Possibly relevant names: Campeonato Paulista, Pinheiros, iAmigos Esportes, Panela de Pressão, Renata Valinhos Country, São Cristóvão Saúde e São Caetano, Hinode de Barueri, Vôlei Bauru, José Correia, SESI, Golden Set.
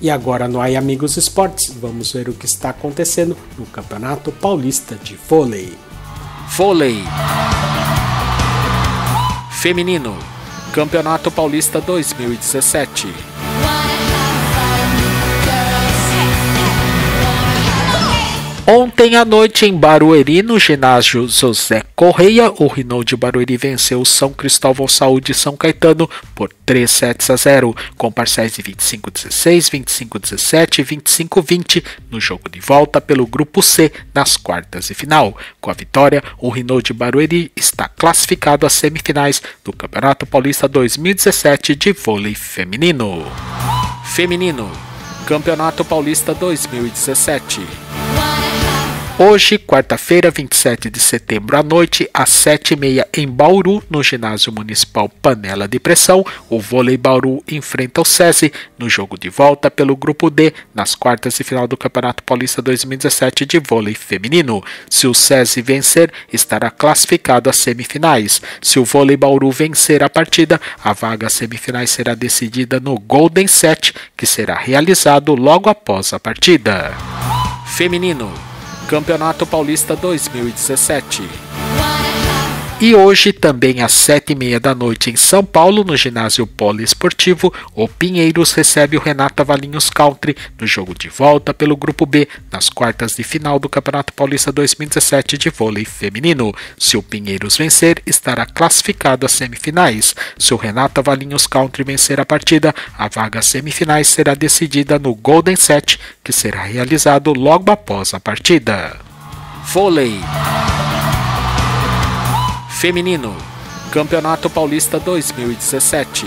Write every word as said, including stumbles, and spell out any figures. E agora no iAmigos Esportes, vamos ver o que está acontecendo no Campeonato Paulista de Vôlei. Vôlei feminino, Campeonato Paulista dois mil e dezessete. Ontem à noite em Barueri, no ginásio José Correia, o Hinode de Barueri venceu o São Cristóvão Saúde e São Caetano por três sets a zero, com parciais de vinte e cinco a dezesseis, vinte e cinco a dezessete e vinte e cinco a vinte no jogo de volta pelo grupo C nas quartas de final. Com a vitória, o Hinode de Barueri está classificado às semifinais do Campeonato Paulista dois mil e dezessete de vôlei feminino. Feminino, Campeonato Paulista dois mil e dezessete. Hoje, quarta-feira, vinte e sete de setembro à noite, às sete e meia em Bauru, no ginásio municipal Panela de Pressão, o Vôlei Bauru enfrenta o SESI no jogo de volta pelo grupo D, nas quartas de final do Campeonato Paulista dois mil e dezessete de vôlei feminino. Se o SESI vencer, estará classificado às semifinais. Se o Vôlei Bauru vencer a partida, a vaga às semifinais será decidida no Golden Set, que será realizado logo após a partida. Feminino, Campeonato Paulista dois mil e dezessete. E hoje, também às sete e meia da noite em São Paulo, no ginásio poliesportivo, o Pinheiros recebe o Renata Valinhos Country no jogo de volta pelo grupo B, nas quartas de final do Campeonato Paulista dois mil e dezessete de vôlei feminino. Se o Pinheiros vencer, estará classificado às semifinais. Se o Renata Valinhos Country vencer a partida, a vaga às semifinais será decidida no Golden Set, que será realizado logo após a partida. Vôlei feminino, Campeonato Paulista dois mil e dezessete.